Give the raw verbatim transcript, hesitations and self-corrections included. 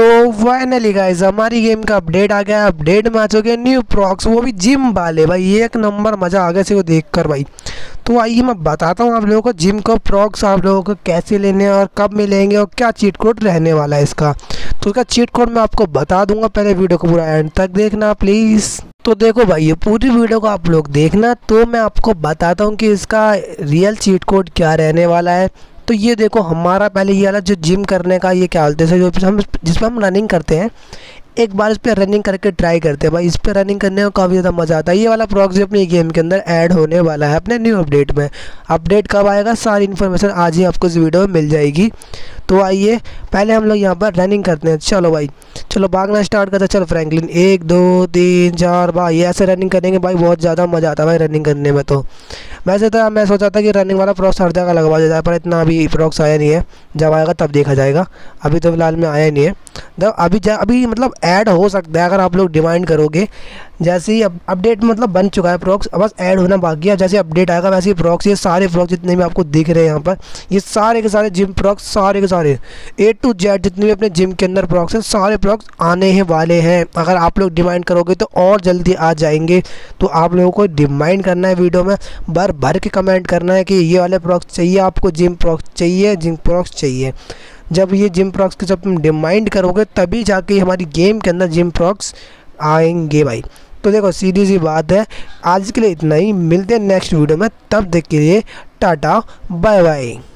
तो finally guys हमारी game का अपडेट आ गया। अपडेट में आ चुके हैं न्यू प्रॉक्स, वो भी जिम वाले। भाई एक नंबर मज़ा आ गया से वो देखकर भाई। तो आइए मैं बताता हूँ आप लोगों को जिम का प्रॉक्स आप लोगों को कैसे लेने और कब मिलेंगे और क्या चीट कोड रहने वाला है इसका। तो उसका चीट कोड मैं आपको बता दूंगा, पहले वीडियो को पूरा एंड तक देखना प्लीज़। तो देखो भाई ये पूरी वीडियो को आप लोग देखना, तो मैं आपको बताता हूँ कि इसका रियल चीट कोड क्या रहने वाला है। तो ये देखो हमारा पहले ये वाला जो जिम करने का ये क्या बोलते हैं जो हम जिस पर हम रनिंग करते हैं, एक बार इस पर रनिंग करके ट्राई करते हैं भाई। इस पर रनिंग करने में काफ़ी ज़्यादा मज़ा आता है। ये वाला प्रॉक्स जो अपनी गेम के अंदर ऐड होने वाला है अपने न्यू अपडेट में। अपडेट कब आएगा सारी इन्फॉर्मेशन आज ही आपको इस वीडियो में मिल जाएगी। तो आइए पहले हम लोग यहाँ पर रनिंग करते हैं। चलो भाई चलो भागना स्टार्ट करते हैं। चलो फ्रैंकलिन एक दो तीन चार भाई ऐसे रनिंग करेंगे भाई, बहुत ज़्यादा मज़ा आता है भाई रनिंग करने में। तो वैसे तो मैं सोचा था कि रनिंग वाला प्रॉक्स हर जगह लगवा जाए, पर इतना अभी प्रॉक्स आया नहीं है। जब आएगा तब देखा जाएगा, अभी तो फिलहाल में आया नहीं है। जब अभी अभी मतलब ऐड हो सकता है अगर आप लोग डिमांड करोगे। जैसे ही अपडेट मतलब बन चुका है प्रॉक्स, बस ऐड होना बाकी है। जैसे अपडेट आएगा वैसे ही प्रॉक्स ये सारे प्रॉक्स जितने भी आपको दिख रहे हैं यहाँ पर, ये सारे के सारे जिम प्रॉक्स सारे के सारे ए टू जेड जितने भी अपने जिम के अंदर प्रॉक्स हैं सारे प्रॉक्स आने हैं वाले हैं। अगर आप लोग डिमांड करोगे तो और जल्दी आ जाएंगे। तो आप लोगों को डिमांड करना है वीडियो में, भर भर के कमेंट करना है कि ये वाले प्रॉक्स चाहिए आपको, जिम प्रॉक्स चाहिए, जिम प्रॉक्स चाहिए। जब ये जिम प्रॉक्स की जब तुम डिमांड करोगे तभी जाके हमारी गेम के अंदर जिम प्रॉक्स आएंगे भाई। तो देखो सीधी सी बात है, आज के लिए इतना ही। मिलते हैं नेक्स्ट वीडियो में, तब तक के लिए टाटा बाय बाय।